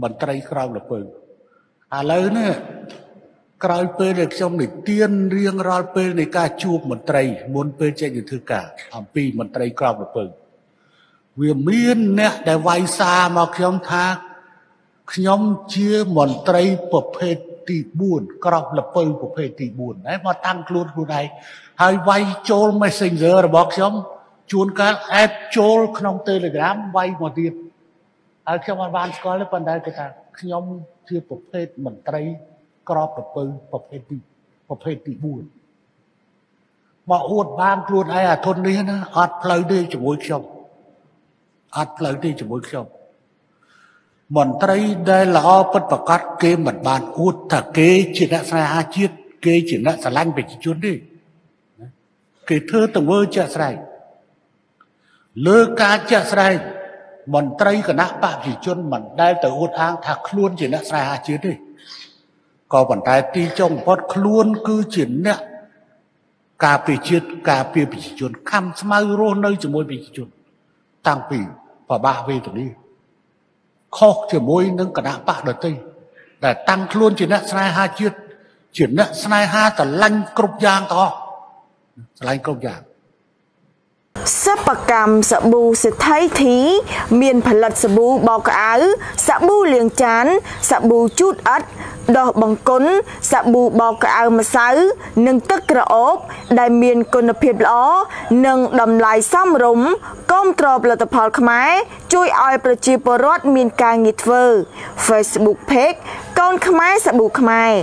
Bần trái khao là phương. À lâu nữa, khao phê được trong này tiên riêng ra phê này ca chuộc bần trái, muốn phê chạy như thư cả, hàm phì bần trái khao là phương. Vì miên nè, để vay xa mà khám thác, nhóm chia bần trái bập phê tì buồn, khao là phương bập phê tì buồn. Đấy mà tăng luôn của này, hai vay chôn mấy sinh giờ là bọc chấm, chuôn các ép chôn không telegram vay một tiệp. Hãy subscribe cho kênh Ghiền Mì Gõ để không bỏ lỡ bọn trái cả nát bạc chỉ chôn bọn đai tới út áng thạc luôn chỉ nát ra hả chứ đi. Còn bọn trái tí trong bọn luôn cứ chỉ nát cà phê chỉ chôn khăm smai rô nơi chỉ môi chỉ chôn tăng phì và ba về từ đi khóc chỉ môi nâng cả nát bạc đợt tây để tăng luôn chỉ nát ra hả chứ chỉ nát ra hả tà lanh cốc giang to lanh cốc giang. Sắp bạc cảm sạ bù sẽ thay thí, miền phần lật sạ bù bọc áo, sạ bù liền chán, sạ bù chút ớt, đỏ bằng cốn, sạ bù bọc áo mà sáu, nâng tức ra ốp, đại miền côn nập hiệp lõ, nâng đầm lại xăm rúng, công trộp là tập hợp khmái, chui oi bà chì bò rốt miền ca nghịt vơ, Facebook page, con khmái sạ bù khmái.